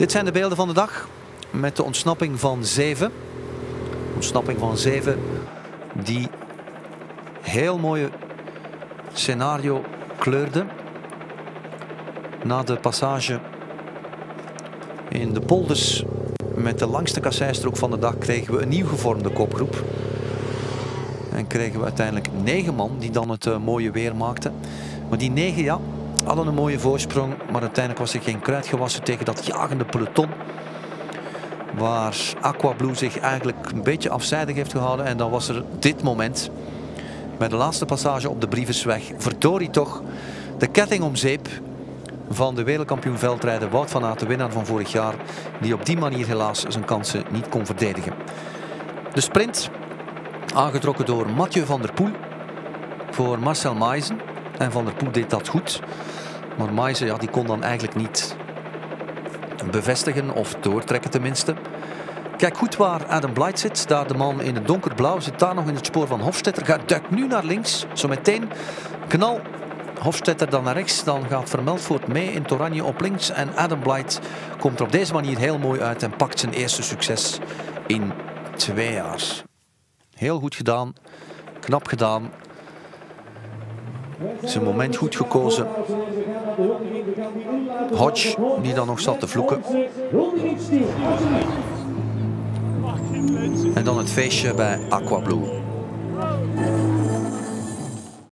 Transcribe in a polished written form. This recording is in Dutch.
Dit zijn de beelden van de dag met de ontsnapping van 7. Ontsnapping van 7 die heel mooie scenario kleurde. Na de passage in de polders met de langste kasseistrook van de dag kregen we een nieuw gevormde kopgroep. En kregen we uiteindelijk 9 man die dan het mooie weer maakten. Maar die 9, ja, hadden een mooie voorsprong. Maar uiteindelijk was er geen kruid gewassen tegen dat jagende peloton. Waar Aqua Blue zich eigenlijk een beetje afzijdig heeft gehouden. En dan was er dit moment. Bij de laatste passage op de Brievensweg. Verdorie toch. De ketting om zeep van de wereldkampioen veldrijder Wout van Aert, de winnaar van vorig jaar. Die op die manier helaas zijn kansen niet kon verdedigen. De sprint. Aangetrokken door Mathieu van der Poel voor Marcel Meijzen. En Van der Poel deed dat goed. Maar Meijzen, ja, die kon dan eigenlijk niet bevestigen of doortrekken tenminste. Kijk goed waar Adam Blythe zit. Daar de man in het donkerblauw zit daar nog in het spoor van Hofstetter. Gaat duikt nu naar links. Zometeen knal. Hofstetter dan naar rechts. Dan gaat Vermelvoort mee in het oranje op links. En Adam Blythe komt er op deze manier heel mooi uit. En pakt zijn eerste succes in 2 jaar. Heel goed gedaan, knap gedaan. Zijn moment goed gekozen. Hodge, die dan nog zat te vloeken. En dan het feestje bij Aqua Blue.